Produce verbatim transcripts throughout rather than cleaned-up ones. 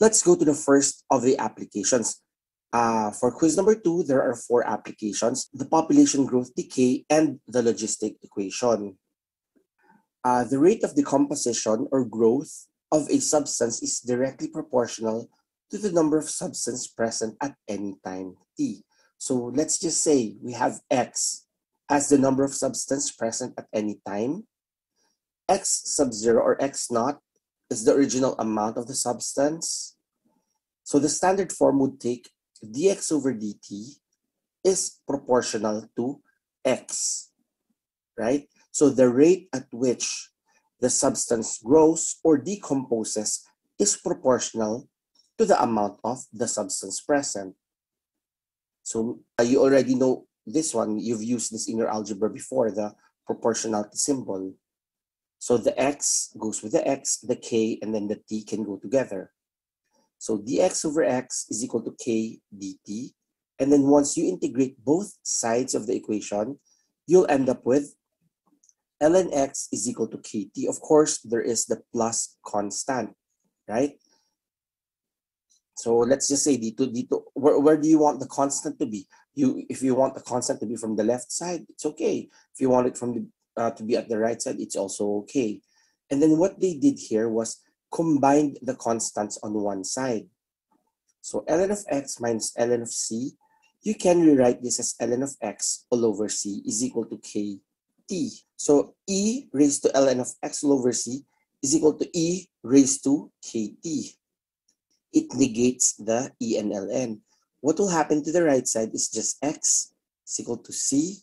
Let's go to the first of the applications. Uh, for quiz number two, there are four applications: the population growth decay and the logistic equation. Uh, the rate of decomposition or growth of a substance is directly proportional to the number of substances present at any time t. So let's just say we have x as the number of substances present at any time. X sub zero or x naught is the original amount of the substance. So the standard form would take dx over dt is proportional to x, right? So the rate at which the substance grows or decomposes is proportional to the amount of the substance present. So uh, you already know this one. You've used this in your algebra before, the proportionality symbol. So the x goes with the x, the k, and then the t can go together. So dx over x is equal to k dt. And then once you integrate both sides of the equation, you'll end up with ln x is equal to kt. Of course, there is the plus constant, right? So let's just say d two, d two, where, where do you want the constant to be? You, if you want the constant to be from the left side, it's okay. If you want it from the, uh, to be at the right side, it's also okay. And then what they did here was combined the constants on one side. So ln of x minus ln of c, you can rewrite this as ln of x all over c is equal to kt. So e raised to ln of x all over c is equal to e raised to kt. It negates the e and ln. What will happen to the right side is just x is equal to c,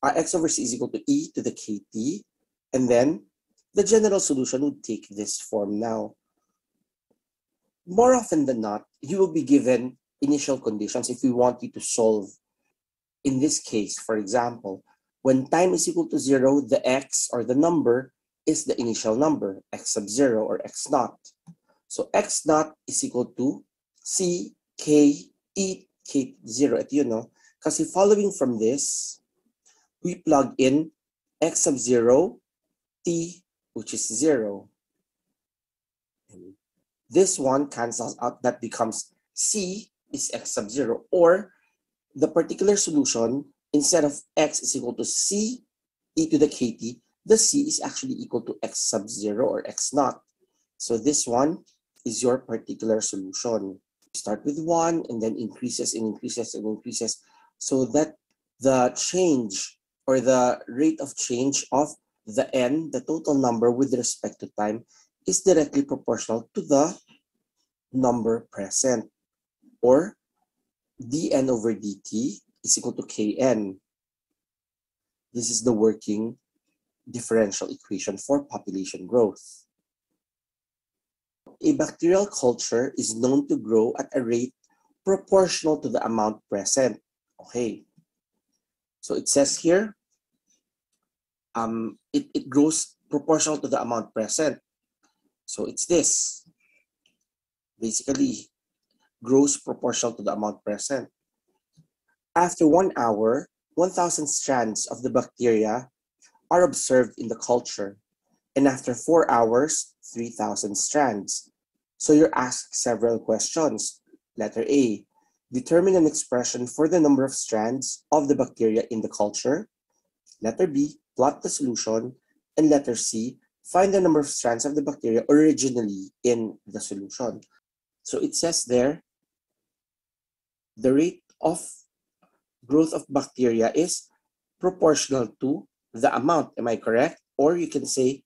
uh, x over c is equal to e to the kt, and then the general solution would take this form now. More often than not, you will be given initial conditions if we want you to solve. In this case, for example, when time is equal to zero, the x or the number is the initial number, x sub zero or x naught. So x naught is equal to c, k, e, k, zero, you know, because following from this, we plug in x sub zero, t, which is zero. This one cancels out, that becomes c is x sub zero, or the particular solution, instead of x is equal to c, e to the kt, the c is actually equal to x sub zero or x naught. So this one is your particular solution. Start with one and then increases and increases and increases, so that the change or the rate of change of the n, the total number with respect to time, is directly proportional to the number present, or dn over dt is equal to kn. This is the working differential equation for population growth. A bacterial culture is known to grow at a rate proportional to the amount present. Okay, so it says here, um, it, it grows proportional to the amount present. So it's this. Basically, grows proportional to the amount present. After one hour, one thousand strands of the bacteria are observed in the culture, and after four hours, three thousand strands. So you're asked several questions. Letter A, determine an expression for the number of strands of the bacteria in the culture. Letter B, plot the solution. And letter C, find the number of strands of the bacteria originally in the solution. So it says there, the rate of growth of bacteria is proportional to the amount. Am I correct? Or you can say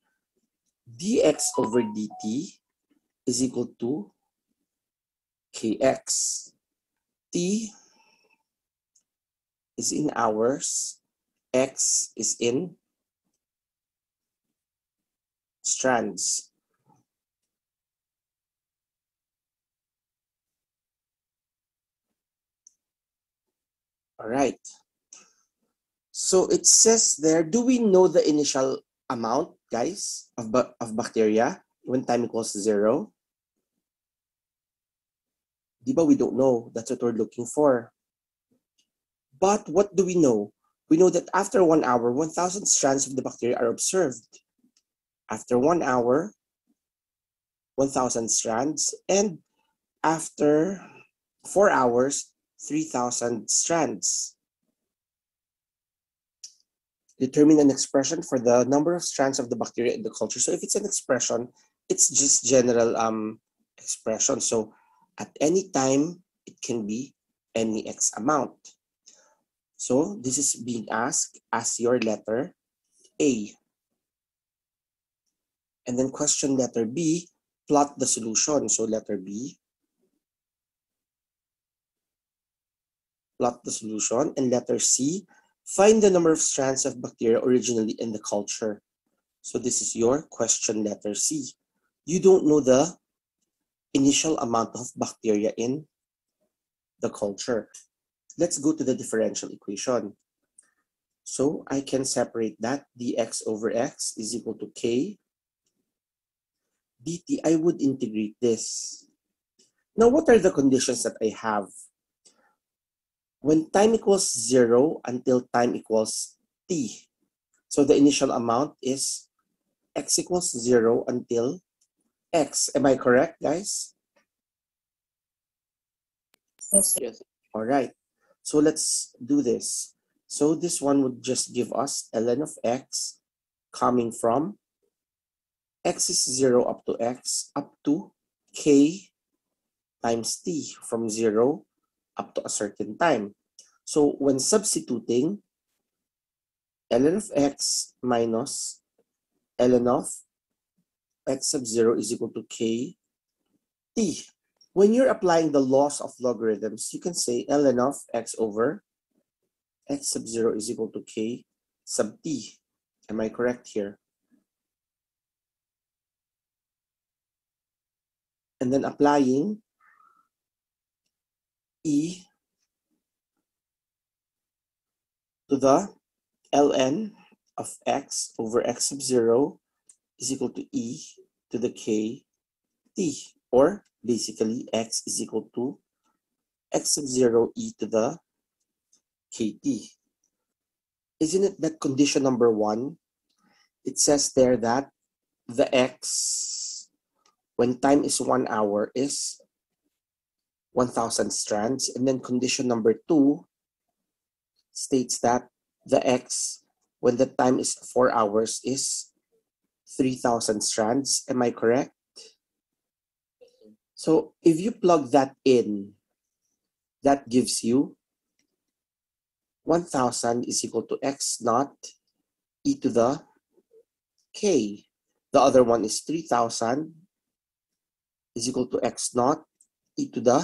dx over dt is equal to kx. T is in hours, x is in strands. All right. So it says there, do we know the initial amount, guys, of, of bacteria when time equals zero? Diba, we don't know. That's what we're looking for. But what do we know? We know that after one hour, one thousand strands of the bacteria are observed. After one hour, one thousand strands, and after four hours, three thousand strands. Determine an expression for the number of strands of the bacteria in the culture. So if it's an expression, it's just general um, expression. So at any time, it can be any X amount. So this is being asked as your letter A. And then question letter B, plot the solution. So letter B, plot the solution. And letter C, find the number of strands of bacteria originally in the culture. So this is your question letter C. You don't know the initial amount of bacteria in the culture. Let's go to the differential equation. So I can separate that. Dx over x is equal to k. Dt, I would integrate this. Now, what are the conditions that I have? When time equals zero until time equals t. So the initial amount is x equals zero until x. Am I correct, guys? Yes. Yes. All right. So let's do this. So this one would just give us ln of x coming from x is zero up to x up to k times t, from zero up to a certain time. So when substituting, ln of x minus ln of x sub zero is equal to k t. When you're applying the laws of logarithms, you can say ln of x over x sub zero is equal to k sub t. Am I correct here? And then applying e to the ln of x over x sub zero is equal to e to the k t, or basically x is equal to x sub zero e to the k t. Isn't it that condition number one? It says there that the x, when time is one hour, is one thousand strands. And then condition number two states that the x, when the time is four hours, is three thousand strands. Am I correct? So if you plug that in, that gives you one thousand is equal to x naught e to the k. The other one is three thousand. Is equal to x naught e to the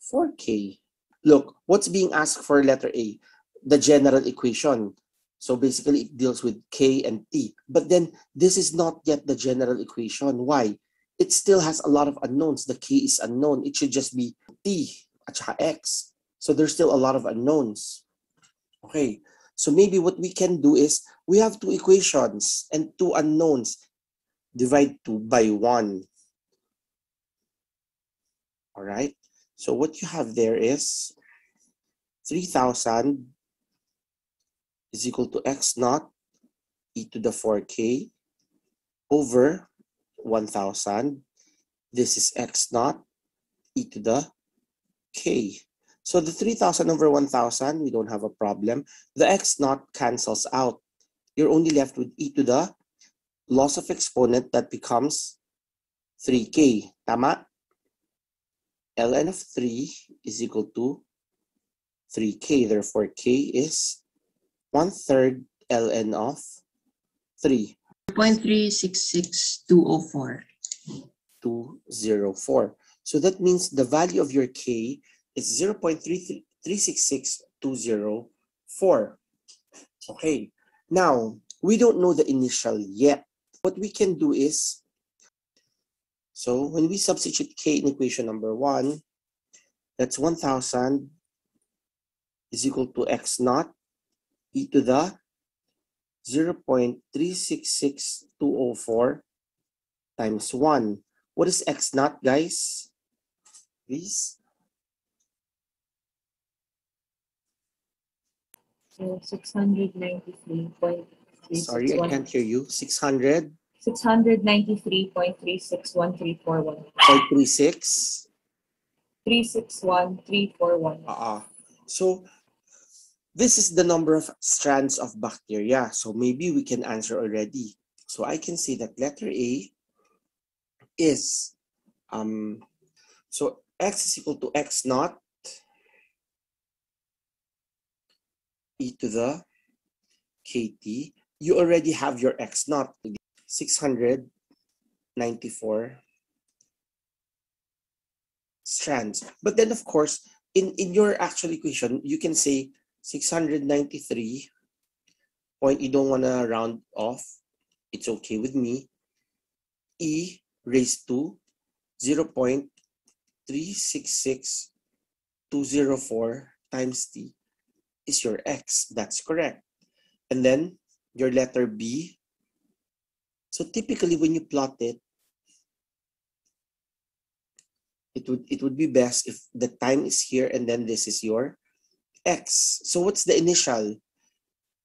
four k. Look, what's being asked for letter A? The general equation. So basically it deals with k and t. But then this is not yet the general equation. Why? It still has a lot of unknowns. The k is unknown. It should just be t at x. So there's still a lot of unknowns. Okay. So maybe what we can do is we have two equations and two unknowns. Divide two by one. All right. So what you have there is three thousand is equal to x naught e to the four k over one thousand. This is x naught e to the k. So the three thousand over one thousand, we don't have a problem. The x naught cancels out. You're only left with e to the loss of exponent that becomes three k. Tama? Ln of three is equal to three k. Therefore, k is one third ln of three. zero point three six six two zero four. two zero four. So that means the value of your k is zero point three six six two zero four. Okay. Now, we don't know the initial yet. What we can do is, so when we substitute k in equation number one, that's one thousand is equal to x naught e to the zero point three six six two zero four times one. What is x naught, guys? Please. So six hundred ninety-three point. Sorry, I can't hear you. six hundred six hundred ninety-three point three six one three four one. point three six? three six one three four one. Uh-uh. So, this is the number of strands of bacteria. So, maybe we can answer already. So, I can say that letter A is, um, so X is equal to X naught e to the kt. You already have your X naught. six hundred ninety-four strands. But then, of course, in, in your actual equation, you can say six hundred ninety-three point, you don't want to round off. It's okay with me. E raised to zero point three six six two zero four times t is your X. That's correct. And then your letter B. So typically when you plot it, it would, it would be best if the time is here and then this is your X. So what's the initial?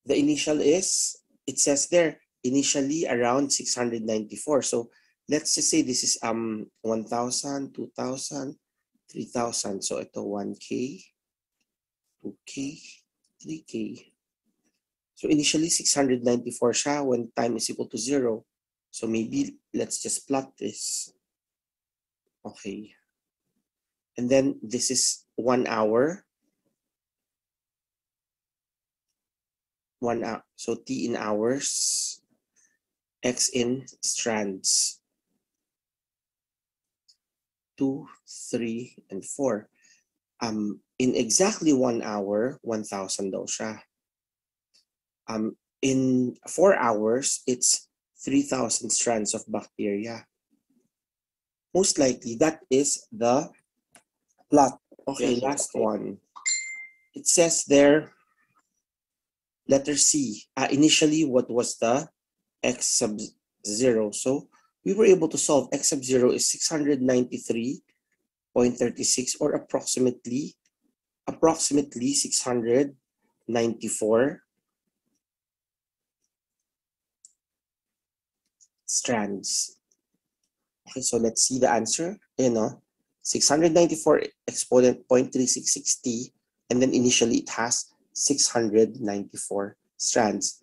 The initial is, it says there, initially around six hundred ninety-four. So let's just say this is um one thousand, two thousand, three thousand. So ito one K, two K, three K. So initially six hundred ninety-four siya when time is equal to zero. So maybe let's just plot this. Okay. And then this is one hour. One hour. So T in hours, X in strands. Two, three, and four. Um, in exactly one hour, one thousand daw siya. Um, in four hours, it's three thousand strands of bacteria. Most likely, that is the plot. Okay, yes, last okay. one. It says there, letter C. Uh, initially, what was the X sub zero? So we were able to solve X sub zero is six hundred ninety-three point three six or approximately, approximately six hundred ninety-four. Strands. Okay, so let's see the answer. You know, six hundred ninety-four exponent zero point three six six t, and then initially it has six hundred ninety-four strands.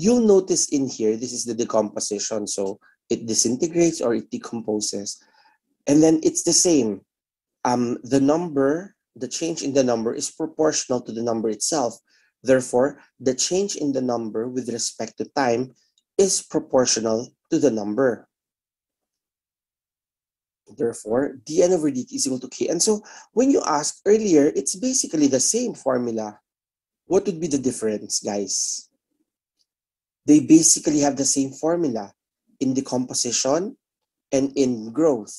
You'll notice in here, this is the decomposition, so it disintegrates or it decomposes, and then it's the same. Um, the number, the change in the number is proportional to the number itself. Therefore, the change in the number with respect to time is proportional to the number. Therefore, dn over dt is equal to k. And so when you asked earlier, it's basically the same formula. What would be the difference, guys? They basically have the same formula in decomposition and in growth.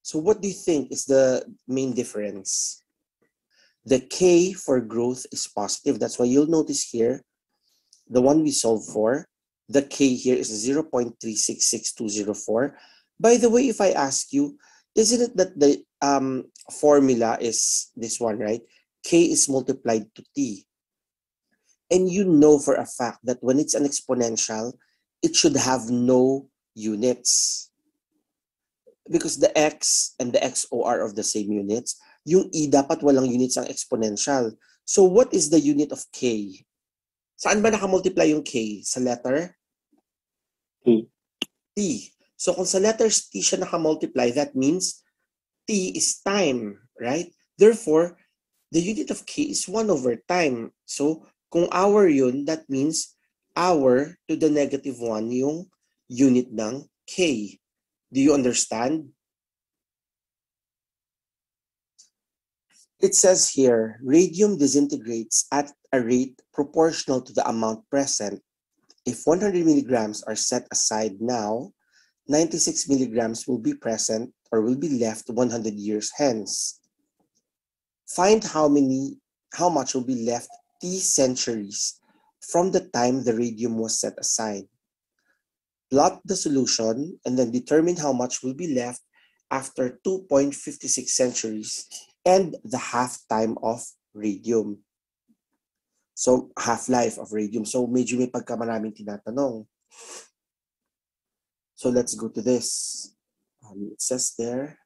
So what do you think is the main difference? The k for growth is positive. That's why you'll notice here, the one we solved for, the k here is zero point three six six two zero four. By the way, if I ask you, isn't it that the um, formula is this one, right? K is multiplied to t. And you know for a fact that when it's an exponential, it should have no units. Because the x and the xo are of the same units. Yung e dapat walang units ang exponential. So what is the unit of k? Saan ba nakamultiply yung k? Sa letter? T. T. So kung sa letters T siya nakamultiply, that means T is time, right? Therefore, the unit of k is one over time. So kung hour yun, that means hour to the negative one yung unit ng k. Do you understand? It says here, radium disintegrates at a rate proportional to the amount present. If one hundred milligrams are set aside now, ninety-six milligrams will be present or will be left one hundred years hence. Find how many, how much will be left t centuries from the time the radium was set aside. Plot the solution and then determine how much will be left after two point five six centuries and the half-time of radium. So, half-life of radium. So, medyo may pagkamaraming tinatanong. So let's go to this. Um, it says there,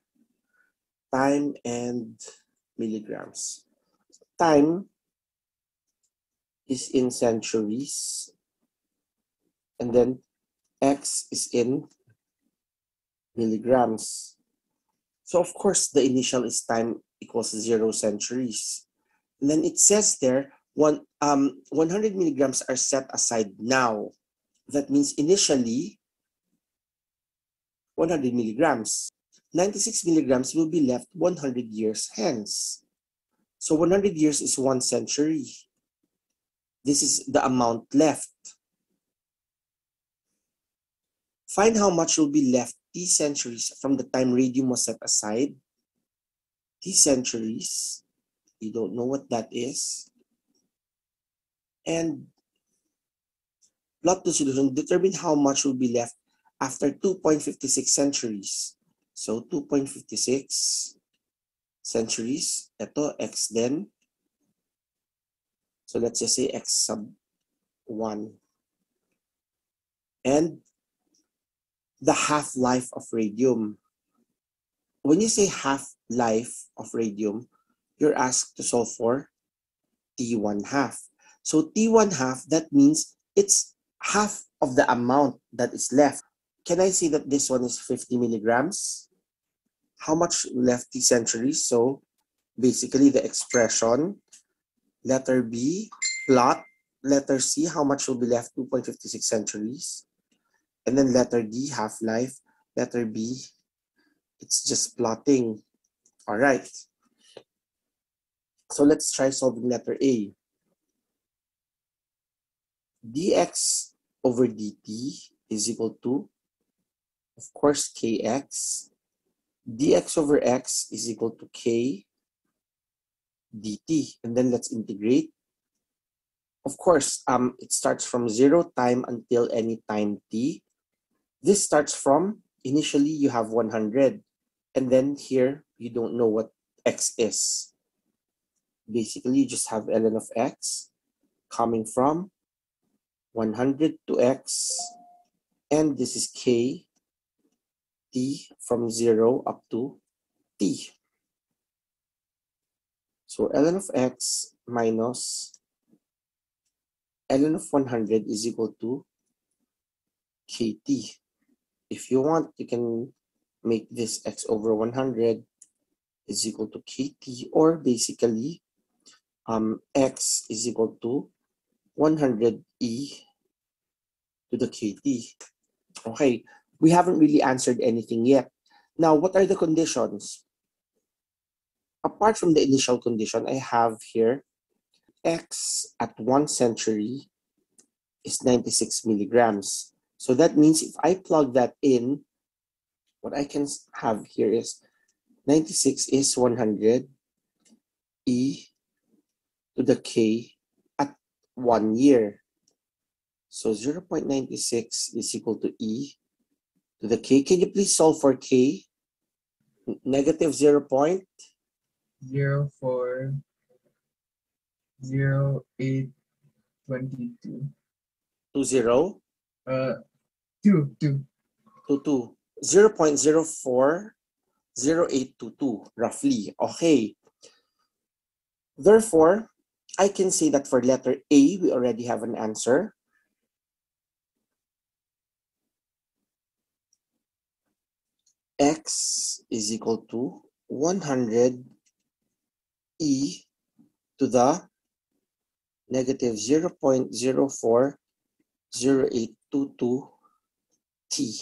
time and milligrams. Time is in centuries, and then X is in milligrams. So of course the initial is time equals zero centuries. And then it says there one um one hundred milligrams are set aside now. That means initially one hundred milligrams. ninety-six milligrams will be left one hundred years hence. So one hundred years is one century. This is the amount left. Find how much will be left t centuries from the time radium was set aside. T centuries, you don't know what that is. And plot the solution, determine how much will be left after two point five six centuries. So two point five six centuries, ito x then. So let's just say x sub one. And the half-life of radium. When you say half-life of radium, you're asked to solve for T one half. So T one half, that means it's half of the amount that is left. Can I say that this one is fifty milligrams? How much left T centuries? So basically the expression, letter B, plot, letter C, how much will be left? two point five six centuries. And then letter D, half-life, letter B, it's just plotting. All right. So let's try solving letter A. dx over dt is equal to, of course, kx. dx over x is equal to k dt. And then let's integrate. Of course, um, it starts from zero time until any time t. This starts from, initially you have one hundred, and then here you don't know what x is. Basically, you just have ln of x coming from one hundred to x, and this is k t from zero up to t. So ln of x minus ln of one hundred is equal to kt. If you want, you can make this x over one hundred is equal to kt, or basically um, x is equal to one hundred e to the kt. Okay, we haven't really answered anything yet. Now, what are the conditions? Apart from the initial condition, I have here x at one century is ninety-six milligrams. So that means if I plug that in, what I can have here is ninety-six is one hundred e to the k at one year. So zero point nine six is equal to e to the k. Can you please solve for k? Negative zero point zero four zero eight two two. Two zero? Uh, two, two. Two, two. zero point zero four zero eight two two, roughly. Okay. Therefore, I can say that for letter A, we already have an answer. X is equal to one hundred e to the negative zero point zero four zero eight two two t.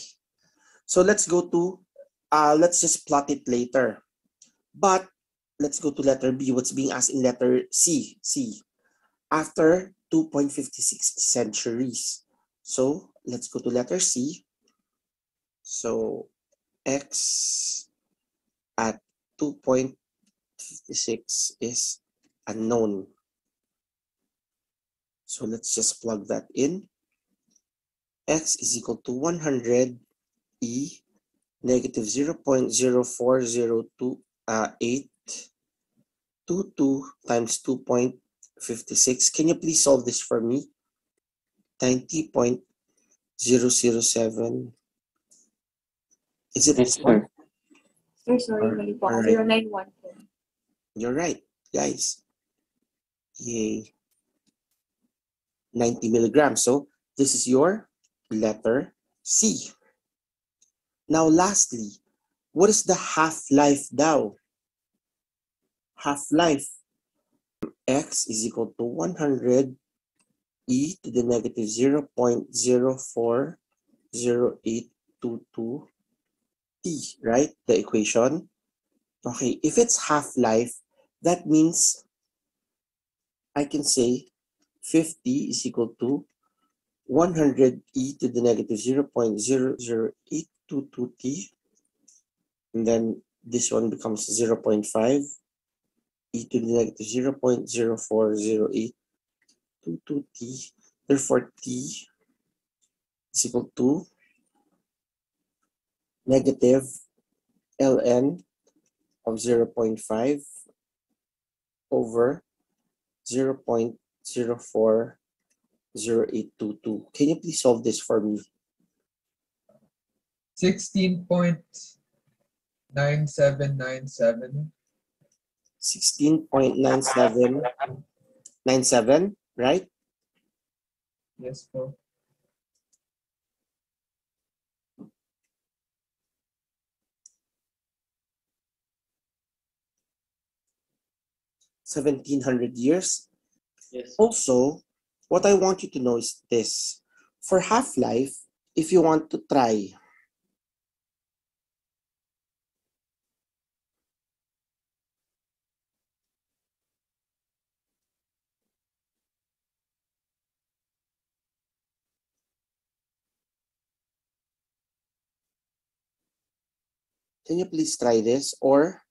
So let's go to, uh, let's just plot it later. But let's go to letter B, what's being asked in letter C. C, after two point five six centuries. So let's go to letter C. So x at two point five six is unknown. So let's just plug that in. X is equal to one hundred e negative zero point zero four zero eight two two times two point five six. Can you please solve this for me? ninety point zero zero seven Is it this one? Sir, sorry, zero nine one. You're right, guys. Yay. ninety milligrams. So this is your letter C. Now, lastly, what is the half-life daw? Half-life. X is equal to one hundred e to the negative zero point zero four zero eight two two t, right? The equation. Okay, if it's half-life, that means I can say fifty is equal to one hundred e to the negative zero point zero zero eight two two t, and then this one becomes zero point five e to the negative zero point zero four zero eight two two t. Therefore, t is equal to negative ln of zero point five over zero point zero four zero eight two two. Can you please solve this for me? sixteen point nine seven nine seven. sixteen point nine seven nine seven, right? Yes, bro. seventeen hundred years. Yes. Also, what I want you to know is this. For half-life, if you want to try can you please try this? Or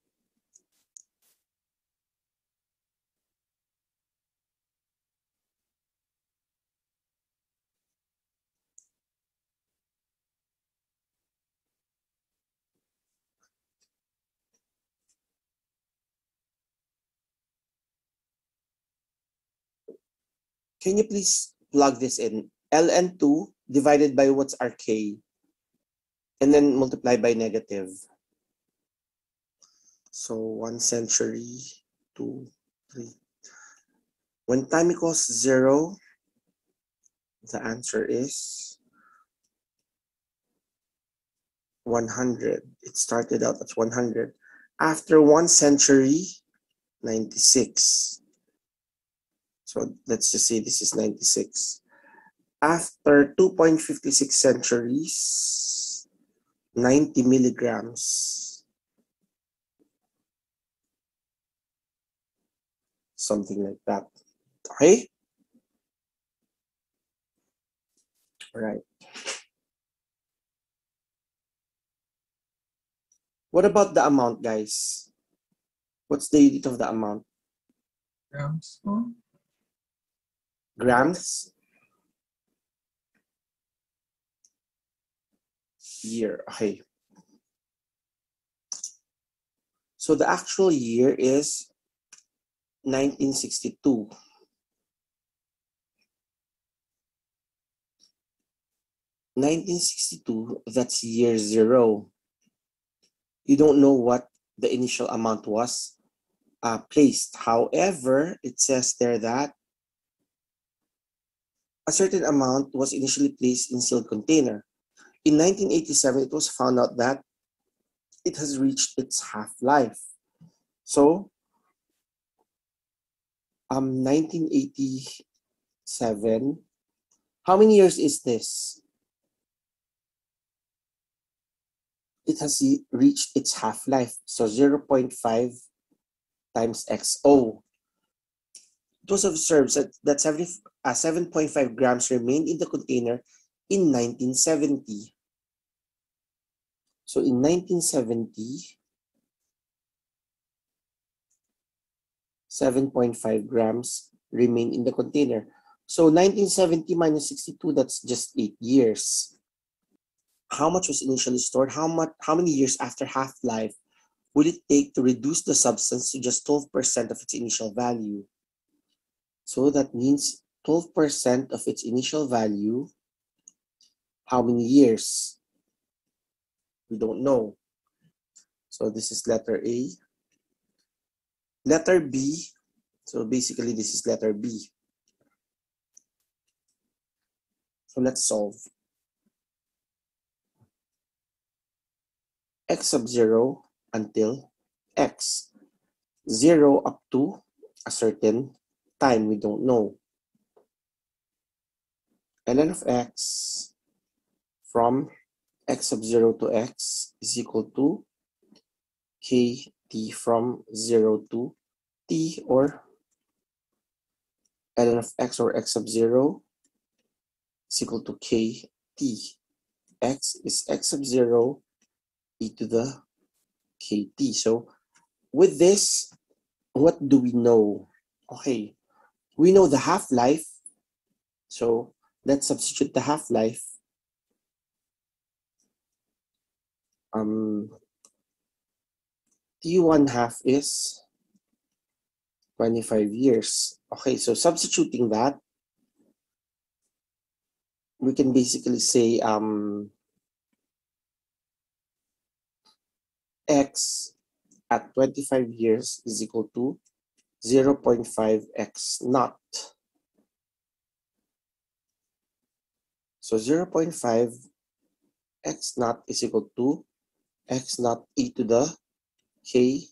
can you please plug this in? L N two divided by what's our K, and then multiply by negative. So one century, two, three. When time equals zero, the answer is one hundred. It started out at one hundred. After one century, ninety-six. So let's just say this is ninety-six. After two point five six centuries, ninety milligrams. Something like that. Okay? All right. What about the amount, guys? What's the unit of the amount? Grams. Grams? Year. Okay. So the actual year is nineteen sixty-two. nineteen sixty-two, that's year zero. You don't know what the initial amount was uh, placed. However, it says there that a certain amount was initially placed in sealed container. In nineteen eighty-seven, it was found out that it has reached its half-life. So, Um, nineteen eighty-seven. How many years is this? It has reached its half-life. So zero point five times X O. It was observed that, that seven point five grams remained in the container in nineteen seventy. So in nineteen seventy, seven point five grams remain in the container. So nineteen seventy minus sixty-two, that's just eight years. How much was initially stored? How much? How many years after half-life would it take to reduce the substance to just twelve percent of its initial value? So that means twelve percent of its initial value, how many years? we don't know. So this is letter A. Letter B. So basically, this is letter B. So let's solve. X sub zero until X. zero up to a certain time, we don't know. Ln of X from X sub zero to X is equal to Kt from zero to T, or ln of X or X sub zero is equal to Kt. X is X sub zero e to the Kt. So with this, what do we know? Okay, we know the half-life. So let's substitute the half-life. Um, T one half is twenty-five years. Okay, so substituting that, we can basically say um, X at twenty-five years is equal to zero point five X naught. So zero point five X naught is equal to X naught e to the K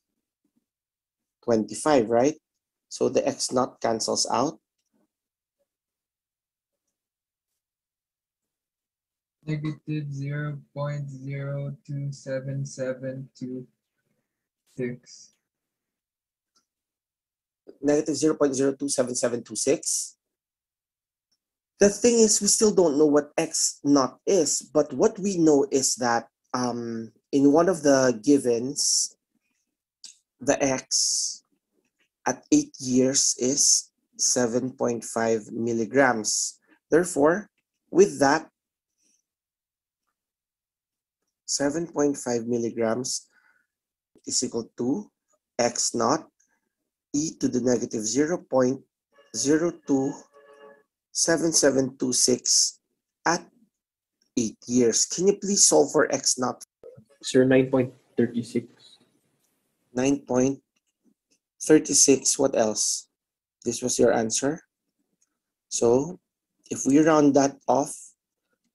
twenty-five, right? So the X naught cancels out. Negative zero point zero two seven seven two. Six. Negative zero point zero two seven seven two six. The thing is, we still don't know what X naught is, but what we know is that um, in one of the givens, the X at eight years is seven point five milligrams. Therefore, with that, seven point five milligrams is equal to X naught e to the negative zero point zero two seven seven two six at eight years. Can you please solve for X naught? Sir, nine point three six. nine point three six, what else? This was your answer. So if we round that off,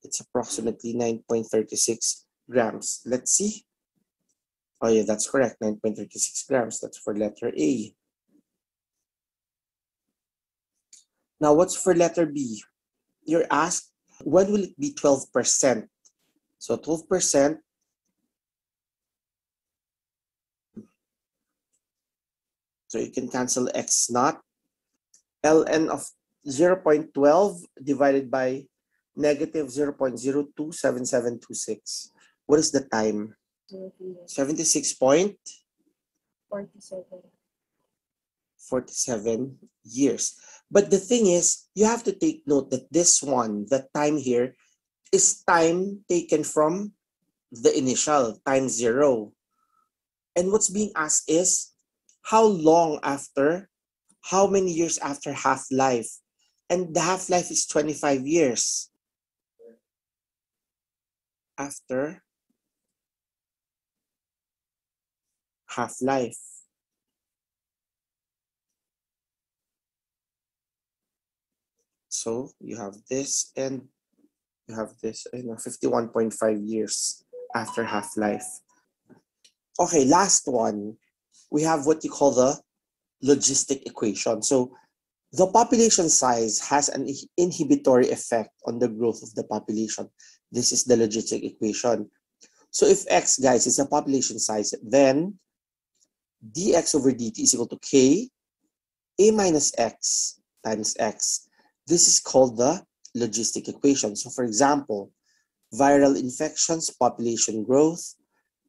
it's approximately nine point three six grams. Let's see. Oh yeah, that's correct, nine point three six grams. That's for letter A. Now, what's for letter B? You're asked, when will it be twelve percent? So twelve percent so you can cancel X naught. Ln of zero point one two divided by negative zero point zero two seven seven two six. What is the time? seventy-six point forty-seven years. But the thing is, you have to take note that this one, the time here, is time taken from the initial, time zero. And what's being asked is, how long after, how many years after half-life? And the half-life is twenty-five years. After half-life. So you have this and you have this, you know, fifty-one point five years after half-life. Okay, last one. We have what you call the logistic equation. So the population size has an inhibitory effect on the growth of the population. This is the logistic equation. So if X, guys, is a population size, then dx over dt is equal to k a minus x times x. This is called the logistic equation. So for example, viral infections, population growth,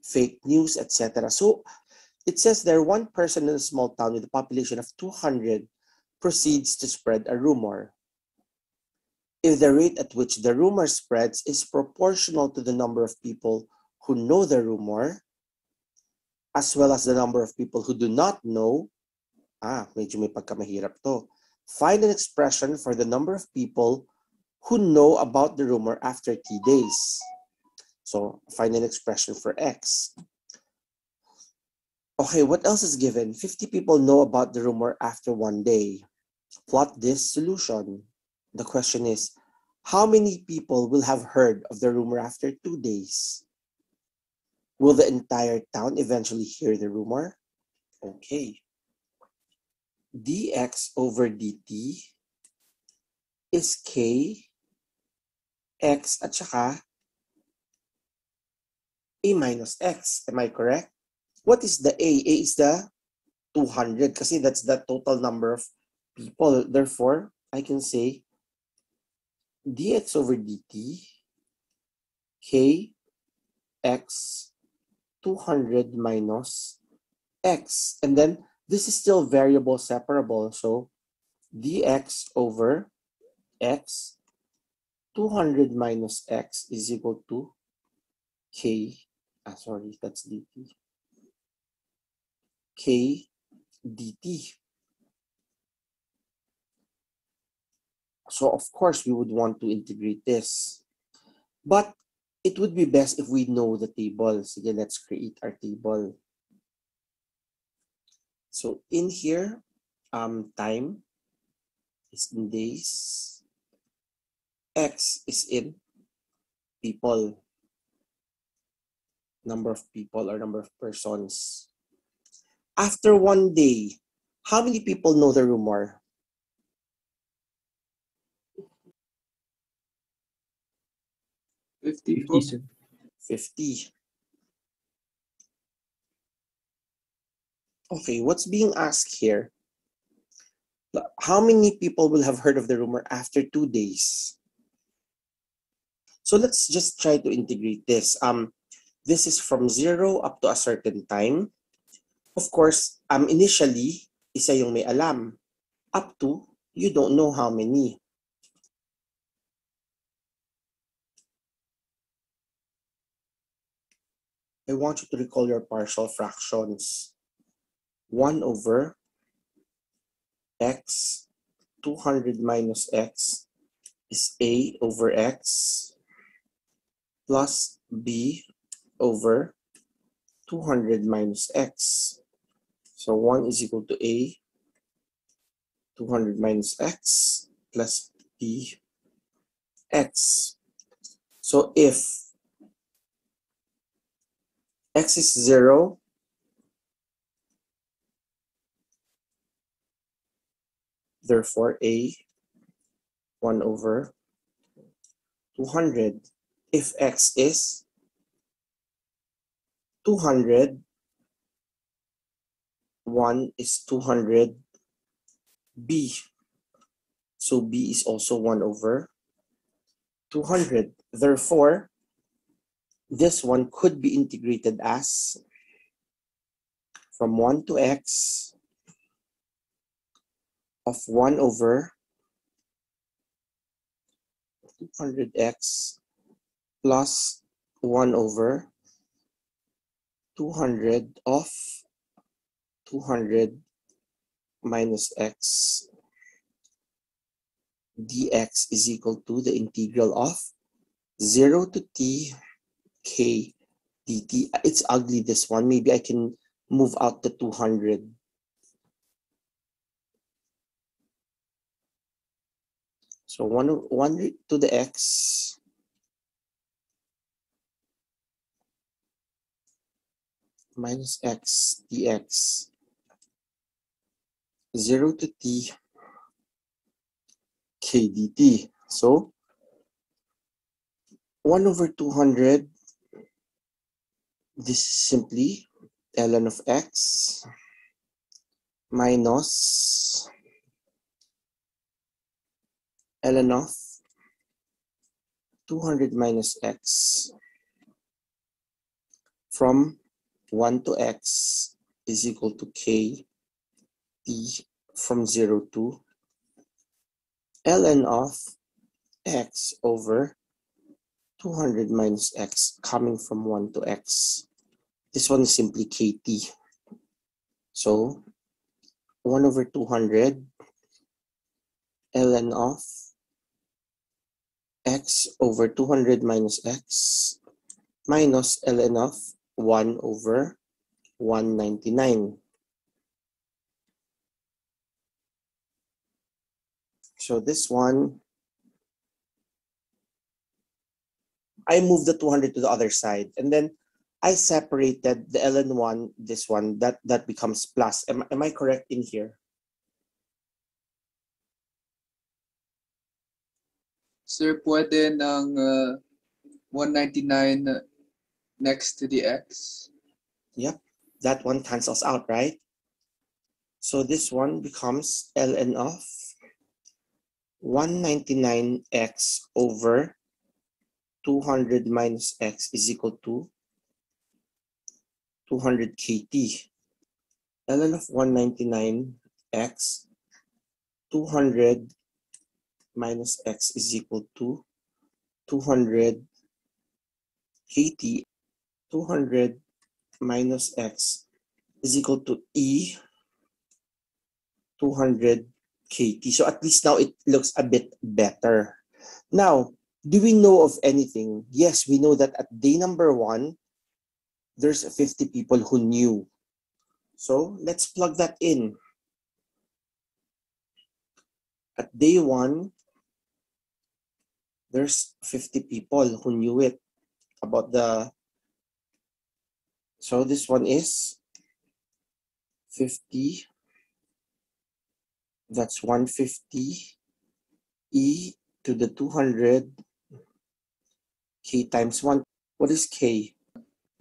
fake news, et cetera. So it says there one person in a small town with a population of two hundred proceeds to spread a rumor. If the rate at which the rumor spreads is proportional to the number of people who know the rumor, as well as the number of people who do not know, ah, medyo may pagkamahirap to. Find an expression for the number of people who know about the rumor after T days. So find an expression for X. Okay, what else is given? fifty people know about the rumor after one day. Plot this solution. The question is, how many people will have heard of the rumor after two days? Will the entire town eventually hear the rumor? Okay. dx over dt is k, x at saka a minus x. Am I correct? What is the a? A is the two hundred kasi that's the total number of people. Therefore, I can say dx over dt k x two hundred minus x. And then this is still variable separable. So dx over x, two hundred minus x is equal to k, ah, sorry, that's dt, k dt. So of course we would want to integrate this, but it would be best if we know the table. So again, let's create our table. So in here, um, time is in days, x is in people, number of people or number of persons. After one day, how many people know the rumor? fifty. fifty. Okay, what's being asked here? How many people will have heard of the rumor after two days? So let's just try to integrate this. Um, this is from zero up to a certain time. Of course, um, initially, isa yung may alam. Up to, you don't know how many. I want you to recall your partial fractions. one over x, two hundred minus x is a over x plus b over two hundred minus x. So one is equal to a, two hundred minus x plus b, x. So if x is zero, therefore, a one over two hundred. If x is two hundred, one is two hundred b. So b is also one over two hundred. Therefore, this one could be integrated as from one to x of one over two hundred x plus one over two hundred of two hundred minus x dx is equal to the integral of zero to t k dt. It's ugly, this one. Maybe I can move out the two hundred. So one, one to the x minus x dx, zero to t k dt. So one over two hundred, this is simply ln of x minus ln of two hundred minus x from one to x is equal to k t from zero to ln of x over two hundred minus x coming from one to x. This one is simply kt. So one over two hundred ln of x over two hundred minus x minus ln of one over one ninety-nine. So this one, I moved the two hundred to the other side, and then I separated the ln one, this one, that, that becomes plus. Am, am I correct in here? Sir, pwede ng uh, one ninety-nine next to the x? Yep, that one cancels out, right? So this one becomes ln of one ninety-nine x over two hundred minus x is equal to two hundred k t. Ln of one ninety-nine x, two hundred minus x is equal to two hundred k t. two hundred minus x is equal to e two hundred k t. So at least now it looks a bit better. Now, do we know of anything? Yes, we know that at day number one, there's fifty people who knew. So let's plug that in. At day one, there's fifty people who knew it about the, so this one is fifty, that's one hundred fifty e to the two hundred k times one. What is k?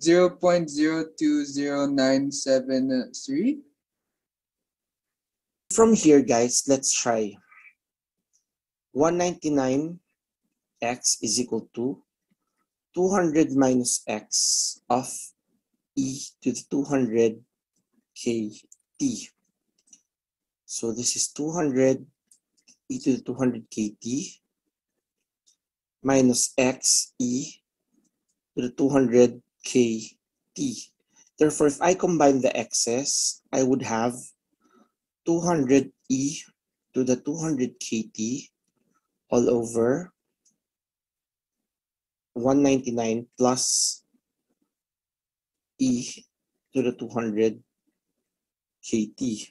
zero point zero two zero nine seven three. From here, guys, let's try. one ninety-nine x is equal to two hundred minus x of e to the two hundred kt. So this is two hundred e to the two hundred kt minus x e to the two hundred kt. Therefore, if I combine the x's, I would have two hundred e to the two hundred kt all over one ninety-nine plus e to the two hundred kt.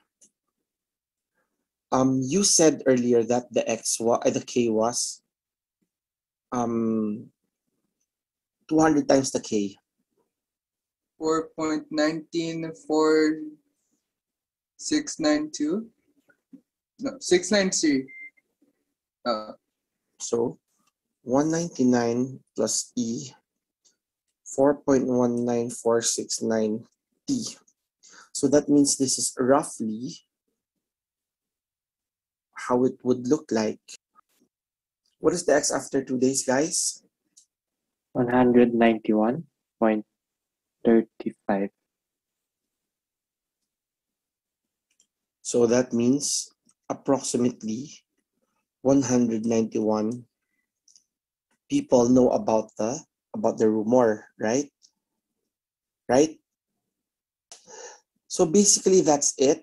Um, you said earlier that the x was uh, the k was um two hundred times the k. four point one nine four six nine two. No, six ninety-three. Uh, so one ninety-nine plus e, four point one nine four six nine t. So that means this is roughly how it would look like. What is the x after two days, guys? one ninety-one point three five. So that means approximately one hundred ninety-one people know about the about the rumor, right? Right? So basically that's it.